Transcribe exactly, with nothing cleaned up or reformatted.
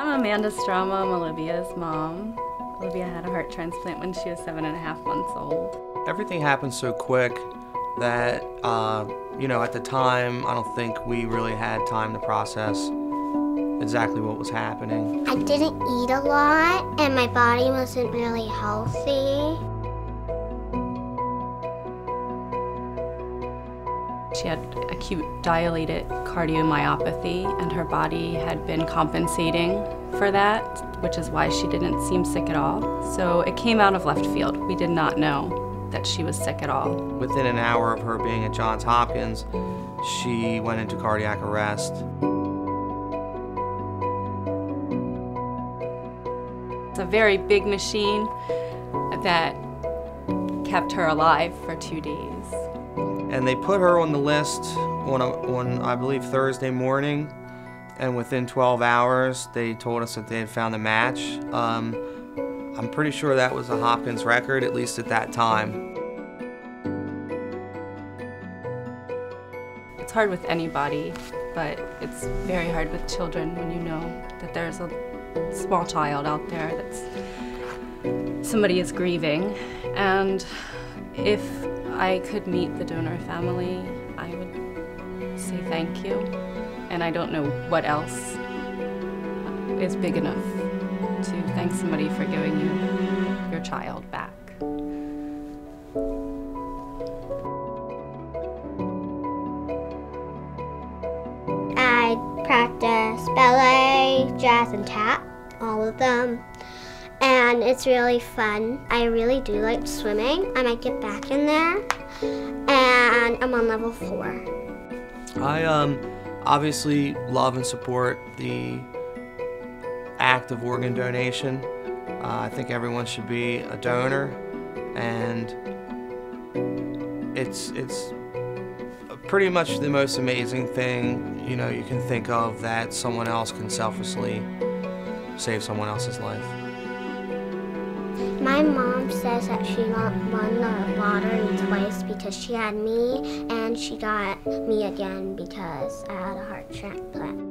I'm Amanda Strama, I'm Olivia's mom. Olivia had a heart transplant when she was seven and a half months old. Everything happened so quick that, uh, you know, at the time, I don't think we really had time to process exactly what was happening. I didn't eat a lot, and my body wasn't really healthy. She had acute dilated cardiomyopathy, and her body had been compensating for that, which is why she didn't seem sick at all. So it came out of left field. We did not know that she was sick at all. Within an hour of her being at Johns Hopkins, she went into cardiac arrest. It's a very big machine that kept her alive for two days. And they put her on the list on, a, on, I believe, Thursday morning, and within twelve hours, they told us that they had found a match. Um, I'm pretty sure that was a Hopkins record, at least at that time. It's hard with anybody, but it's very hard with children when you know that there's a small child out there that's, somebody is grieving. And if I could meet the donor family, I would say thank you. And I don't know what else is big enough to thank somebody for giving you your child back. I practice ballet, jazz, and tap, all of them. And it's really fun. I really do like swimming. I might get back in there. And I'm on level four. I um, obviously love and support the act of organ donation. Uh, I think everyone should be a donor. And it's, it's pretty much the most amazing thing, you know, you can think of, that someone else can selflessly save someone else's life. My mom says that she won the lottery twice because she had me, and she got me again because I had a heart transplant.